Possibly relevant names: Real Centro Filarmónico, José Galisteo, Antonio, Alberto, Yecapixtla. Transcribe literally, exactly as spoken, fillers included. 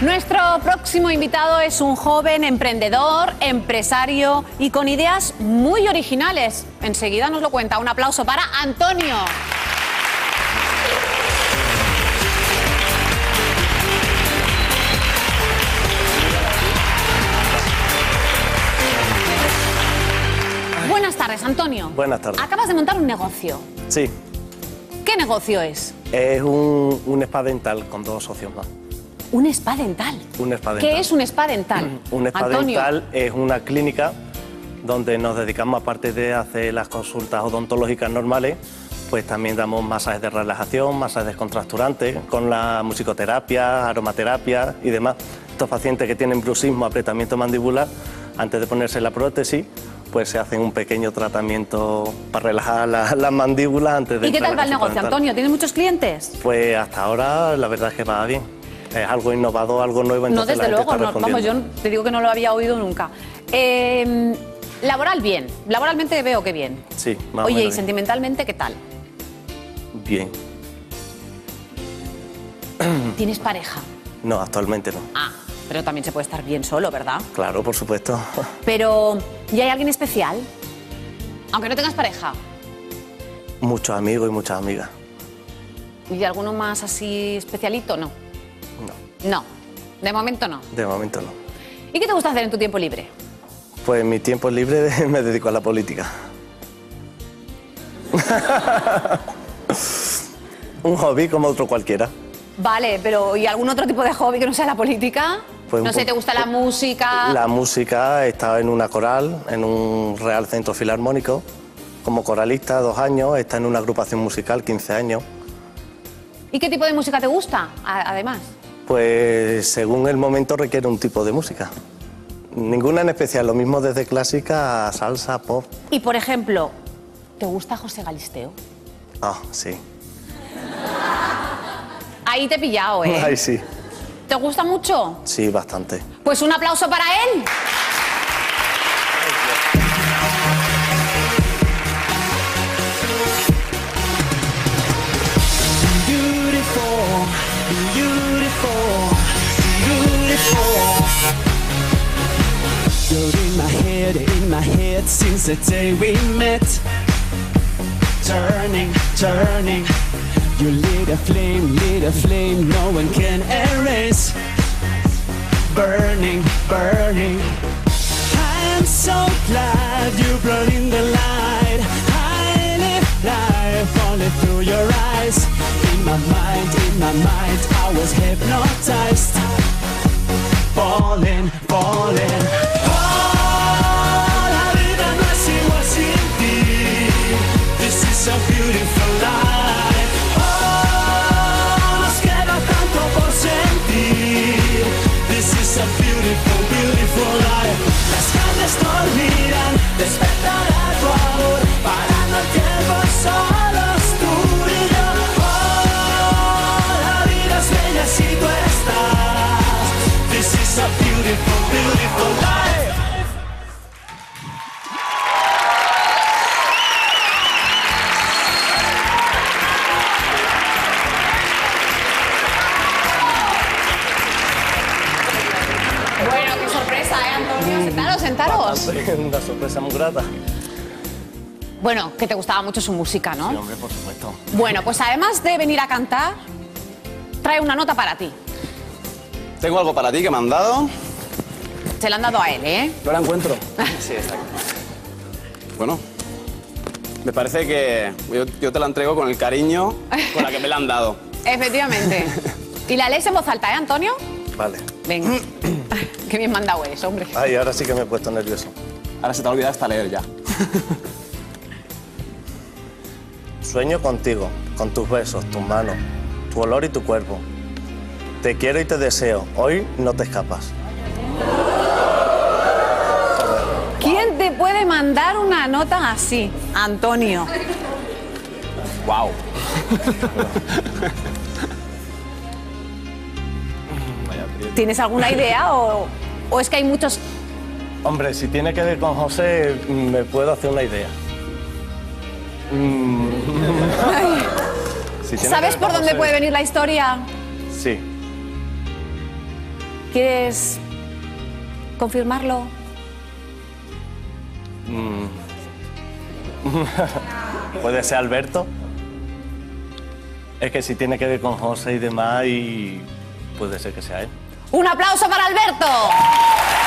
Nuestro próximo invitado es un joven emprendedor, empresario y con ideas muy originales. Enseguida nos lo cuenta. Un aplauso para Antonio. Buenas tardes, Antonio. Buenas tardes. Acabas de montar un negocio. Sí. ¿Qué negocio es? Es un, un spa dental con dos socios más. ¿Un spa dental? Un spa dental. ¿Qué es un spa dental? Un spa dental es una clínica donde nos dedicamos, aparte de hacer las consultas odontológicas normales, pues también damos masajes de relajación, masajes descontracturantes, con la musicoterapia, aromaterapia y demás. Estos pacientes que tienen bruxismo, apretamiento mandibular, antes de ponerse la prótesis, pues se hacen un pequeño tratamiento para relajar las la mandíbulas antes de... ¿Y qué tal va el negocio, Antonio? ¿Tienes muchos clientes? Pues hasta ahora la verdad es que va bien. Es algo innovador, algo nuevo. No, desde luego, no, vamos, yo te digo que no lo había oído nunca. Eh, laboral bien, laboralmente veo que bien. Sí, más o menos bien. Oye, ¿y sentimentalmente qué tal? Bien. ¿Tienes pareja? No, actualmente no. Ah, pero también se puede estar bien solo, ¿verdad? Claro, por supuesto. Pero, ¿y hay alguien especial? Aunque no tengas pareja. Muchos amigos y muchas amigas. ¿Y alguno más así especialito? No. No. No, de momento no. De momento no. ¿Y qué te gusta hacer en tu tiempo libre? Pues mi tiempo libre me dedico a la política. Un hobby como otro cualquiera. Vale, pero ¿y algún otro tipo de hobby que no sea la política? Pues, no sé, ¿te gusta la pues, música? La música, he estado en una coral, en un Real Centro Filarmónico, como coralista, dos años, he estado en una agrupación musical, quince años. ¿Y qué tipo de música te gusta, además? Pues según el momento requiere un tipo de música. Ninguna en especial, lo mismo desde clásica a salsa, pop. Y por ejemplo, ¿te gusta José Galisteo? Ah, oh, sí. Ahí te he pillado, ¿eh? Ahí sí. ¿Te gusta mucho? Sí, bastante. Pues un aplauso para él. You're in my head, in my head since the day we met. Turning, turning. You lit a flame, lit a flame no one can erase. Burning, burning. I'm so glad you brought in the light. I live life only through your eyes. In my mind, in my mind, I was hypnotized. Falling, falling. All I did and I see was in thee. This is a beautiful life. All nos queda tanto por sentir. This is a beautiful, beautiful life. Las calles no olvidan, despertará tu amor. Parando el tiempo solos tú y yo. Oh, la vida es bella si tú estás. This is a beautiful, beautiful life. Bueno, qué sorpresa, ¿eh, Antonio? Sentaros, sentaros. Una sorpresa muy grata. Bueno, que te gustaba mucho su música, ¿no? Sí, hombre, por supuesto. Bueno, pues además de venir a cantar, trae una nota para ti. Tengo algo para ti que me han dado. Se lo han dado a él, ¿eh? Yo la encuentro. Sí, exacto. Bueno, me parece que yo, yo te la entrego con el cariño con la que me la han dado. Efectivamente. ¿Y la lees en voz alta, eh, Antonio? Vale. Venga. Qué bien mandado eres, hombre. Ay, ahora sí que me he puesto nervioso. Ahora se te ha olvidado hasta leer ya. Sueño contigo, con tus besos, tus manos, tu olor y tu cuerpo. Te quiero y te deseo. Hoy no te escapas. ¿Quién te puede mandar una nota así, Antonio? Wow. ¿Tienes alguna idea o, o es que hay muchos? Hombre, si tiene que ver con José, me puedo hacer una idea. Si ¿Sabes por dónde José... puede venir la historia? Sí. ¿Quieres confirmarlo? Mm. ¿Puede ser Alberto? Es que si tiene que ver con José y demás, y puede ser que sea él. ¡Un aplauso para Alberto!